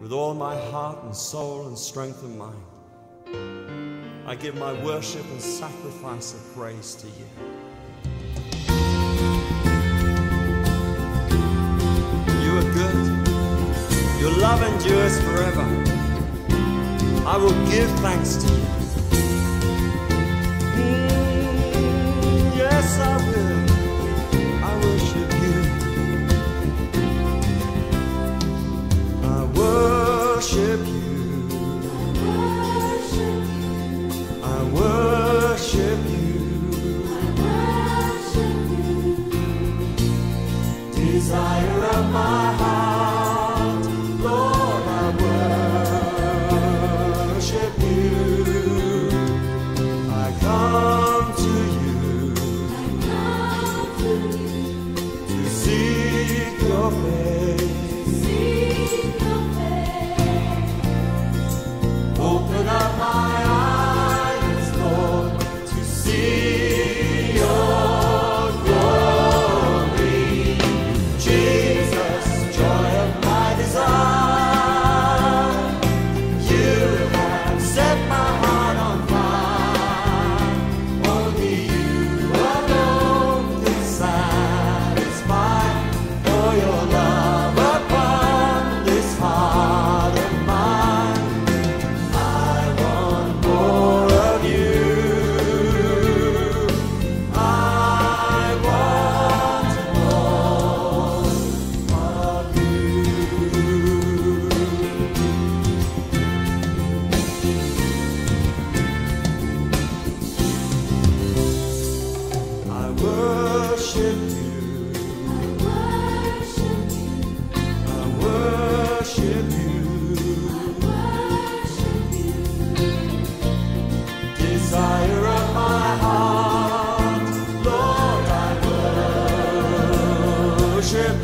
with all my heart and soul and strength and mind. I give my worship and sacrifice of praise to you. You are good. Your love endures forever. I will give thanks to you. Yes, I will. I worship you. I worship you. I worship you. I worship you. Desire of my heart, Lord, I worship you. I come to you. Open up my eyes, Lord, to see your glory. Jesus, joy of my desire, you have set my heart on fire. Only you alone can satisfy, for your love upon this heart of mine. Set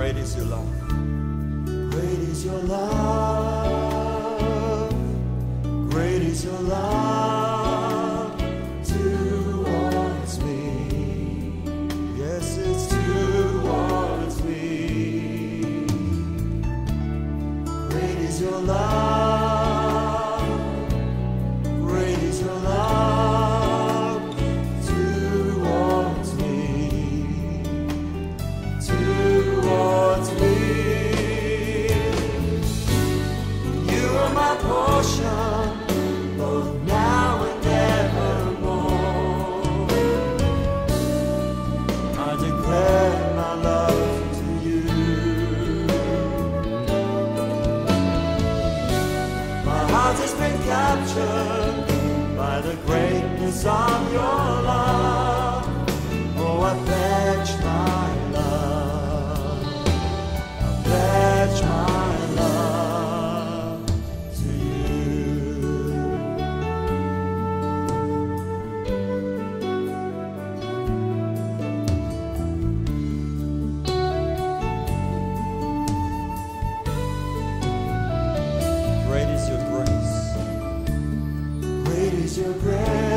Great is your grace, great is your grace.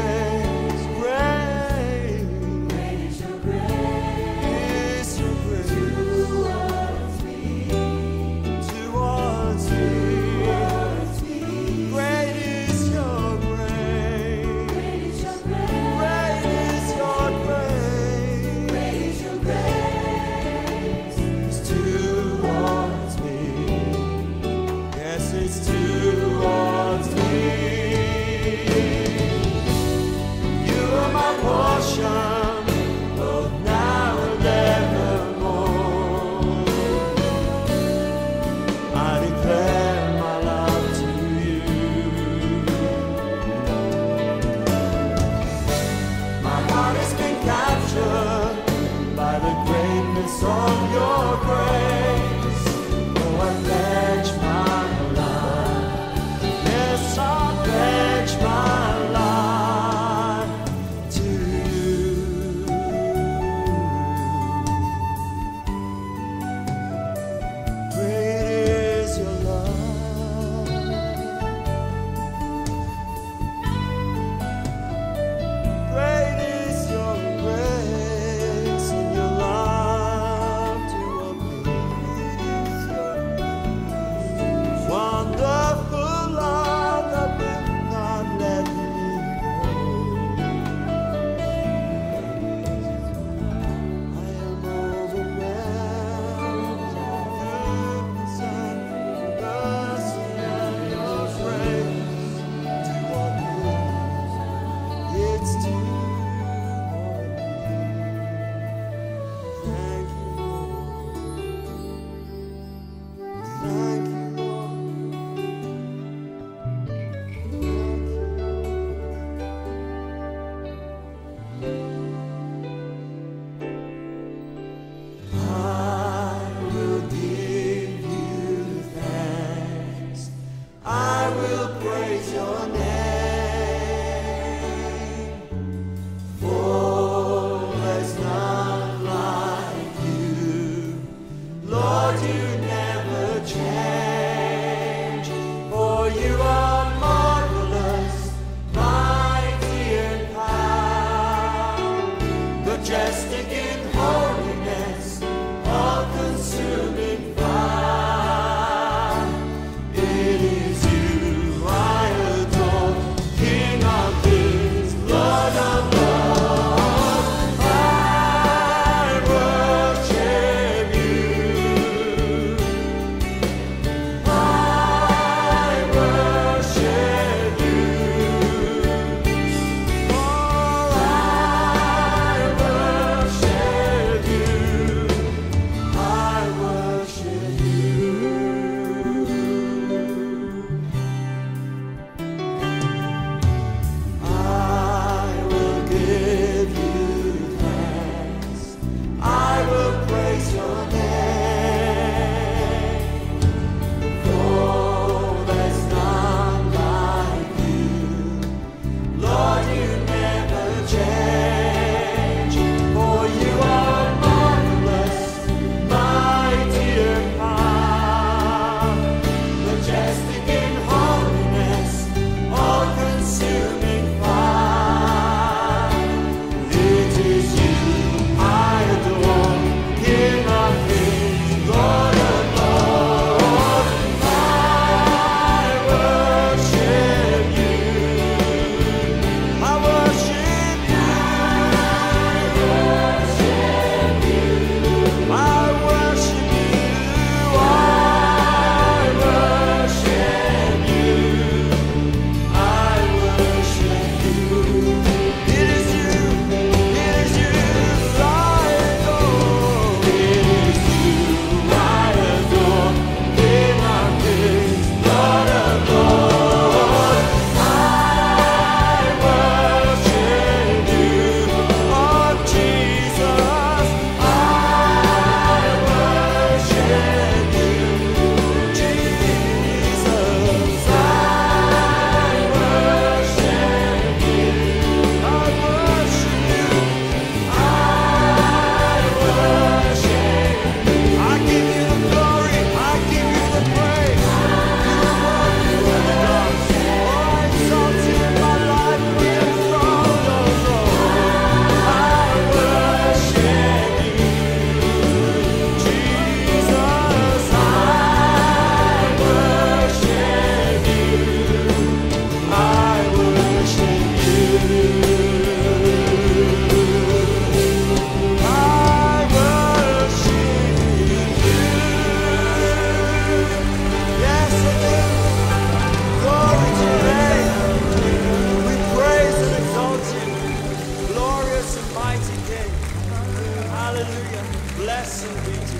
Hallelujah. Blessing be to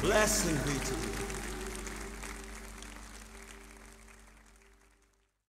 you. Blessing be to you.